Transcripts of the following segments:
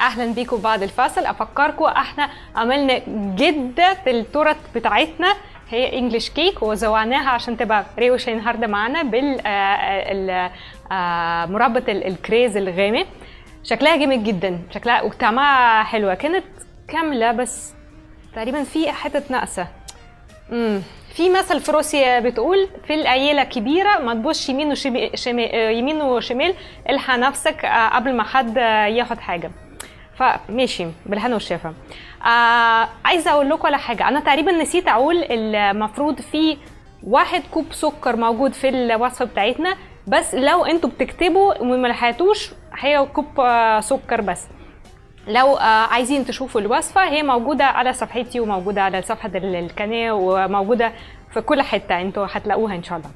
اهلا بيكم بعد الفاصل. افكركم احنا عملنا جدة التورت بتاعتنا هي انجلش كيك وزوعناها عشان تبقى ريوش النهارده معانا بالمربى الكريز الغامق. شكلها جامد جدا، شكلها وطعمها حلوه، كانت كامله بس تقريبا في حته ناقصه. في مثل في روسيا بتقول في العيله كبيره ما تبصش يمين وشمال، الحق نفسك قبل ما حد ياخد حاجه. فماشي بالهنا والشفا. عايزه اقول لكم على حاجه، انا تقريبا نسيت اقول المفروض في 1 كوب سكر موجود في الوصفه بتاعتنا، بس لو انتوا بتكتبوا وما لحقتوش هي كوب سكر بس. لو عايزين تشوفوا الوصفه هي موجوده على صفحتي وموجوده على صفحه القناه وموجوده في كل حته، انتوا هتلاقوها ان شاء الله.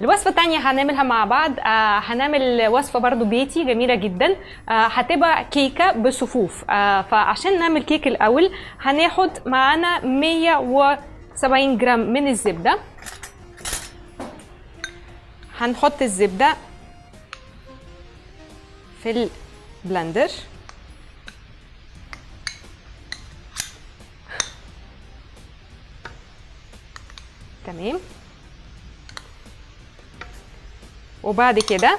الوصفه الثانيه هنعملها مع بعض، هنعمل وصفه برده بيتي جميله جدا، هتبقى كيكه بصفوف. فعشان نعمل كيك الاول هناخد معانا 170 جرام من الزبده، هنحط الزبده في البلندر. تمام. وبعد كده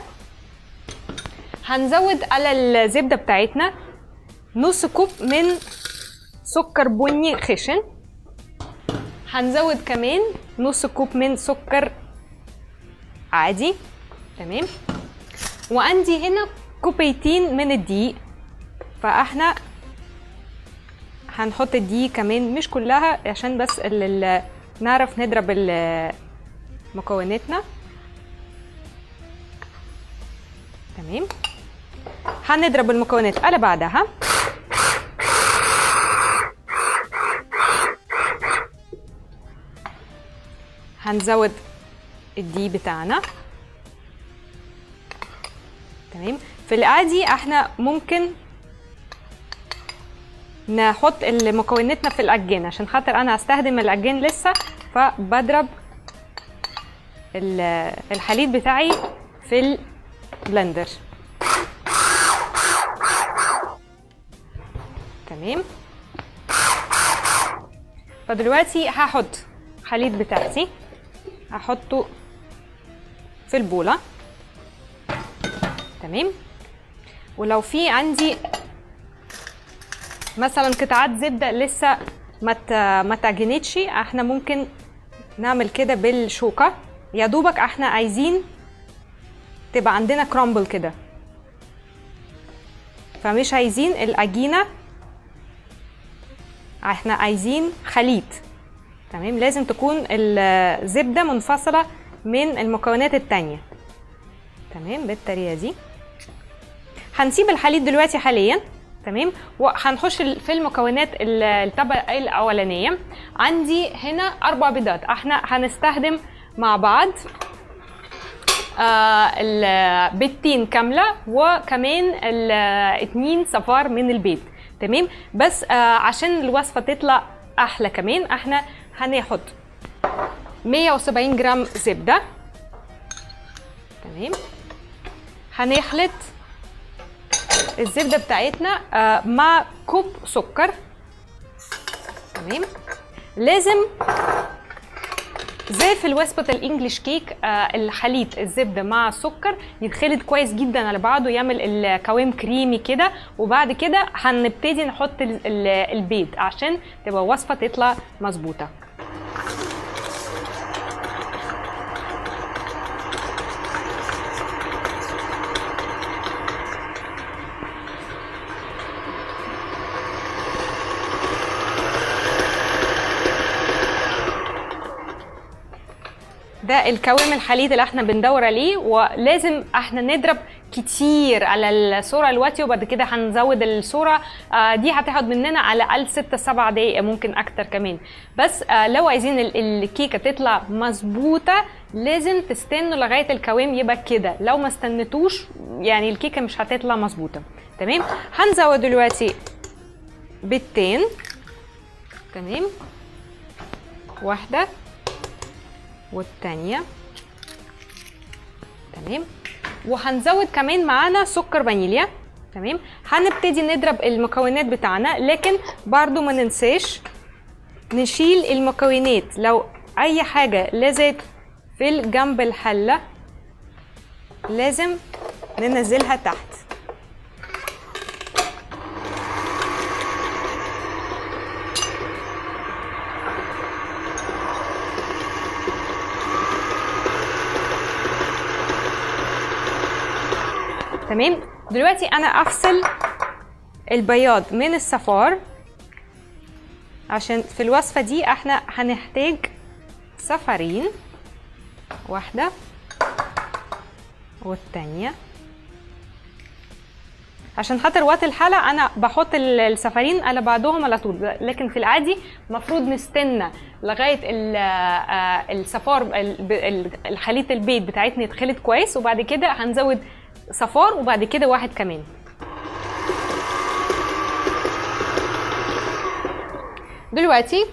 هنزود على الزبده بتاعتنا نص كوب من سكر بني خشن، هنزود كمان نص كوب من سكر عادي. تمام. وعندي هنا كوبايتين من الدقيق، فاحنا هنحط الدقيق كمان مش كلها عشان بس نعرف نضرب مكوناتنا. تمام. هنضرب المكونات على بعضها. هنزود الدقيق بتاعنا. تمام. في العادي احنا ممكن نحط مكوناتنا في العجان، عشان خاطر انا هستخدم العجان لسه، فبضرب الحليب بتاعي في البلندر. تمام. فدلوقتي هحط الحليب بتاعتي، هحطه في البوله. تمام. ولو في عندي مثلا قطعات زبده لسه ما تعجنتش احنا ممكن نعمل كده بالشوكه، يا دوبك احنا عايزين تبقى عندنا كرامبل كده، فمش عايزين العجينه، احنا عايزين خليط. تمام. لازم تكون الزبده منفصله من المكونات التانيه. تمام. بالطريقه دي هنسيب الحليب دلوقتي حاليا. تمام. وهنخش في المكونات الطبقه الاولانيه. عندي هنا 4 بيضات، احنا هنستخدم مع بعض البيضتين كامله وكمان 2 صفار من البيض. تمام. بس عشان الوصفه تطلع احلى كمان احنا هناخد 170 جرام زبده. تمام. هنخلط الزبده بتاعتنا مع كوب سكر. تمام. لازم زي في الوصفه الانجليش كيك الحليب الزبده مع السكر يتخلط كويس جدا على بعضه ويعمل القوام كريمي كده، وبعد كده هنبتدي نحط البيض عشان تبقى وصفه تطلع مظبوطه. ده القوام الحليب اللي احنا بندور عليه، ولازم احنا نضرب كتير على الصوره دلوقتي، وبعد كده هنزود الصوره دي هتاخد مننا على الاقل 6 7 دقائق ممكن اكتر كمان. بس لو عايزين الكيكه تطلع مظبوطه لازم تستنوا لغايه القوام يبقى كده، لو ما استنيتوش يعني الكيكه مش هتطلع مظبوطه. تمام. هنزود دلوقتي بيضتين. تمام. واحده والتانية. تمام. وهنزود كمان معانا سكر فانيليا. تمام. هنبتدي نضرب المكونات بتاعنا، لكن برضو ما ننساش نشيل المكونات. لو اي حاجه لازت في جنب الحله لازم ننزلها تحت. تمام. دلوقتي انا افصل البياض من الصفار، عشان في الوصفه دي احنا هنحتاج صفارين، واحده والتانيه. عشان خاطر وقت الحلقه انا بحط الصفارين على بعضهم على طول، لكن في العادي المفروض نستنى لغايه الصفار الخليط البيض بتاعتنا اتخلط كويس، وبعد كده هنزود صفار وبعد كده واحد كمان. دلوقتي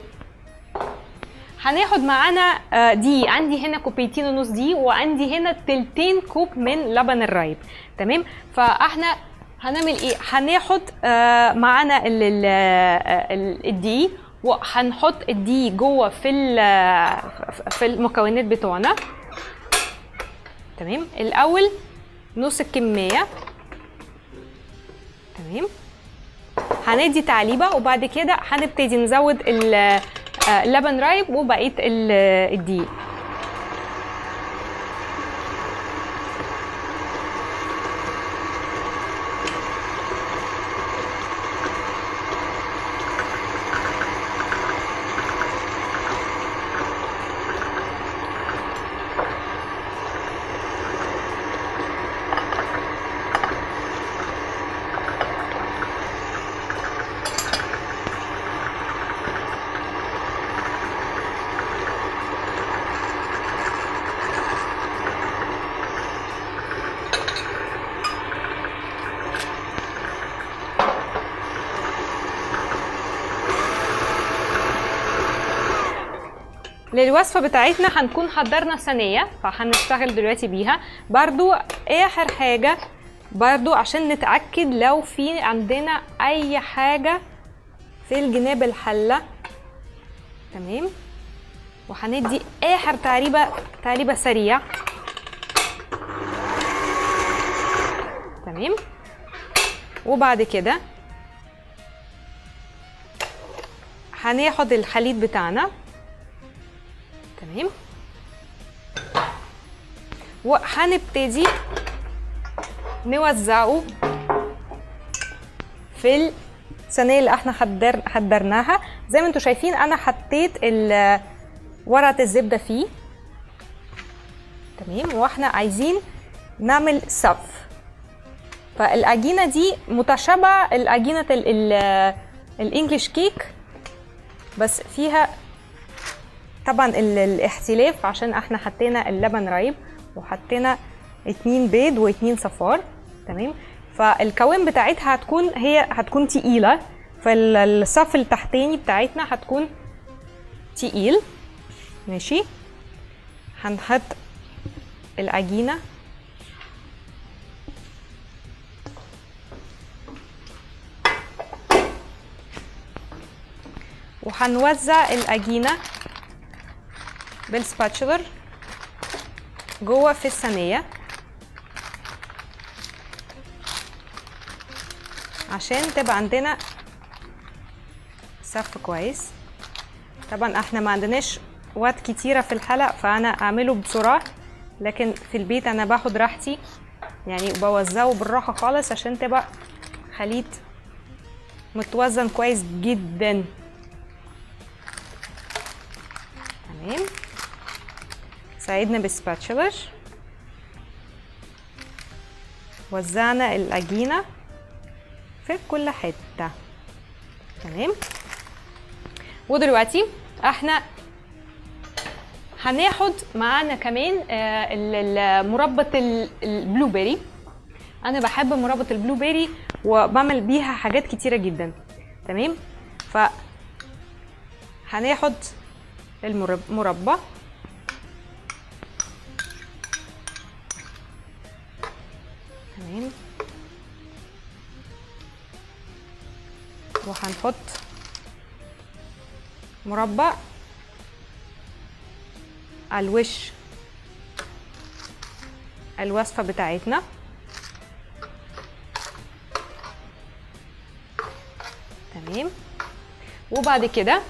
هناخد معانا دي، عندي هنا 2.5 كوب دي، وعندي هنا 2 كوب من لبن الرايب. تمام. فاحنا هنعمل ايه؟ هناخد معانا الدقيق، وهنحط الدقيق جوه في المكونات بتوعنا. تمام. الاول نص الكمية. تمام. هندي تعليبة وبعد كده هنبتدي نزود اللبن رايب وبقية الدقيق. للوصفه بتاعتنا هنكون حضرنا صينيه، فهنشتغل دلوقتي بيها. برضو اخر حاجه برضو عشان نتاكد لو في عندنا اي حاجه في الجناب الحله. تمام. وهندي اخر تعليبه سريع. تمام. وبعد كده هناخد الخليط بتاعنا. تمام. وهنبتدي نوزعه في الصينيه اللي احنا حضرناها. زي ما انتم شايفين انا حطيت ورقه الزبده فيه. تمام. واحنا عايزين نعمل صف، فالعجينه دي متشابهه العجينه الانجليش كيك، بس فيها طبعا الاختلاف عشان احنا حطينا اللبن رايب وحطينا 2 بيض و2 صفار. تمام. فالكوين بتاعتها هتكون تقيله، فالصف التحتاني بتاعتنا هتكون تقيل. ماشي. هنحط العجينه وهنوزع العجينه بالسباتشولر جوه في الصينيه عشان تبقى عندنا صف كويس. طبعا احنا ما عندناش وقت كتيره في الحلق، فانا اعمله بسرعه، لكن في البيت انا باخد راحتي، يعني بوزعه بالراحه خالص عشان تبقى خليط متوزن كويس جدا. تمام. ساعدنا بالسباتشولر، وزعنا العجينه في كل حته. تمام. ودلوقتي احنا هناخد معانا كمان مربط البلو بيري. انا بحب مربط البلو بيري وبعمل بيها حاجات كتيره جدا. تمام. ف هناخد المربى وهنحط مربع على الوش الوصفة بتاعتنا. تمام. وبعد كده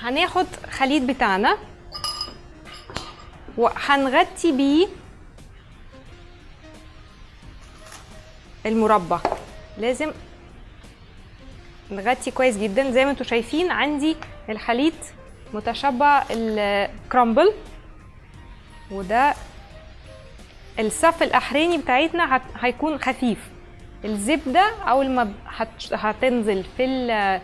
هناخد خليط بتاعنا وهنغطي بيه المربى. لازم نغطي كويس جدا. زي ما انتوا شايفين عندي الخليط متشبع الكرامبل، وده الصف الاحريني بتاعتنا هيكون خفيف. الزبده اول ما هتنزل في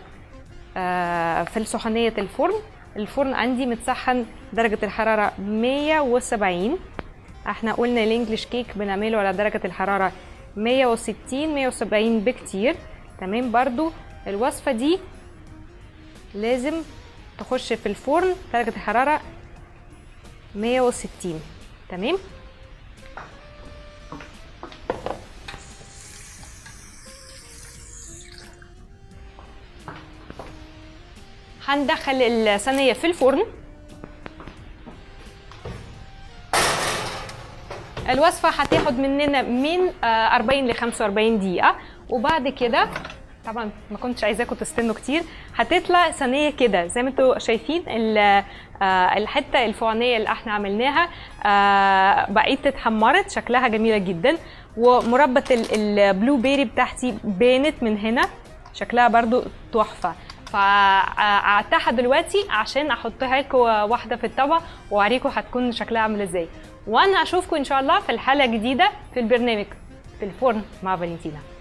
سخونيه الفرن. الفرن عندي متسخن درجه الحراره 170. احنا قلنا الانجليش كيك بنعمله على درجه الحراره 160 170 بكتير. تمام. برضو الوصفه دي لازم تخش في الفرن درجه الحراره 160. تمام. هندخل الصينيه في الفرن. الوصفه هتاخد مننا من 40 ل 45 دقيقه. وبعد كده طبعا ما كنتش عايزاكم تستنوا كتير. هتطلع صينيه كده زي ما انتوا شايفين. الحته الفوانيه اللي احنا عملناها بقيت اتحمرت شكلها جميله جدا، ومربى البلو بيري بتاعتي بانت من هنا شكلها برضو تحفه. فقعدتها دلوقتي عشان احطها لكم واحده في الطبق واوريكم هتكون شكلها عامل ازاي. وانا اشوفكم ان شاء الله في الحلقه الجديده في البرنامج في الفرن مع فالنتينا.